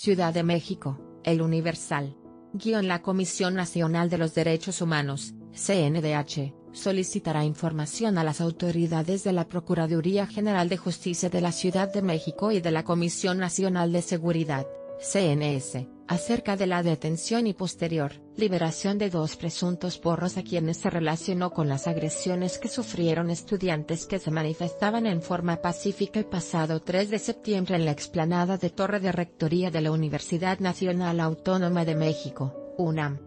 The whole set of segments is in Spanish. Ciudad de México, El Universal. La Comisión Nacional de los Derechos Humanos, CNDH, solicitará información a las autoridades de la Procuraduría General de Justicia de la Ciudad de México y de la Comisión Nacional de Seguridad, CNS, acerca de la detención y posterior liberación de dos presuntos porros a quienes se relacionó con las agresiones que sufrieron estudiantes que se manifestaban en forma pacífica el pasado 3 de septiembre en la explanada de Torre de Rectoría de la Universidad Nacional Autónoma de México, UNAM.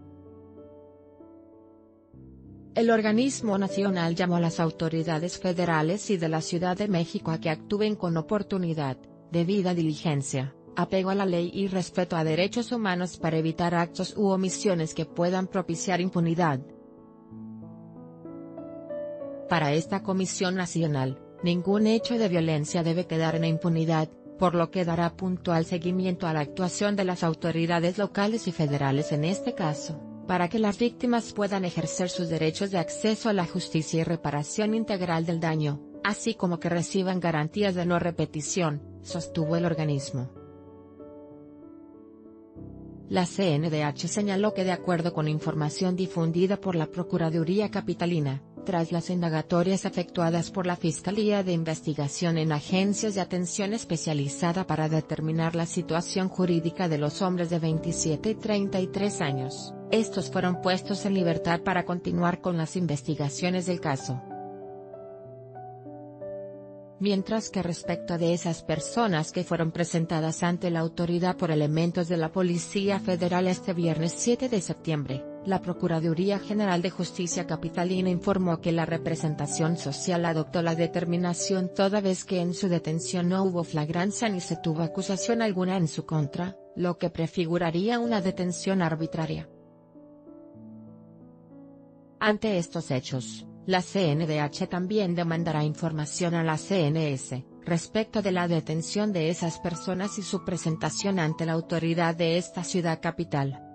El organismo nacional llamó a las autoridades federales y de la Ciudad de México a que actúen con oportunidad, debida diligencia, apego a la ley y respeto a derechos humanos para evitar actos u omisiones que puedan propiciar impunidad. Para esta Comisión Nacional, ningún hecho de violencia debe quedar en impunidad, por lo que dará puntual seguimiento a la actuación de las autoridades locales y federales en este caso, para que las víctimas puedan ejercer sus derechos de acceso a la justicia y reparación integral del daño, así como que reciban garantías de no repetición, sostuvo el organismo. La CNDH señaló que de acuerdo con información difundida por la Procuraduría Capitalina, tras las indagatorias efectuadas por la Fiscalía de Investigación en agencias de atención especializada para determinar la situación jurídica de los hombres de 27 y 33 años, estos fueron puestos en libertad para continuar con las investigaciones del caso. Mientras que respecto de esas personas que fueron presentadas ante la autoridad por elementos de la Policía Federal este viernes 7 de septiembre, la Procuraduría General de Justicia Capitalina informó que la representación social adoptó la determinación toda vez que en su detención no hubo flagrancia ni se tuvo acusación alguna en su contra, lo que prefiguraría una detención arbitraria. Ante estos hechos, la CNDH también demandará información a la CNS, respecto de la detención de esas personas y su presentación ante la autoridad de esta ciudad capital.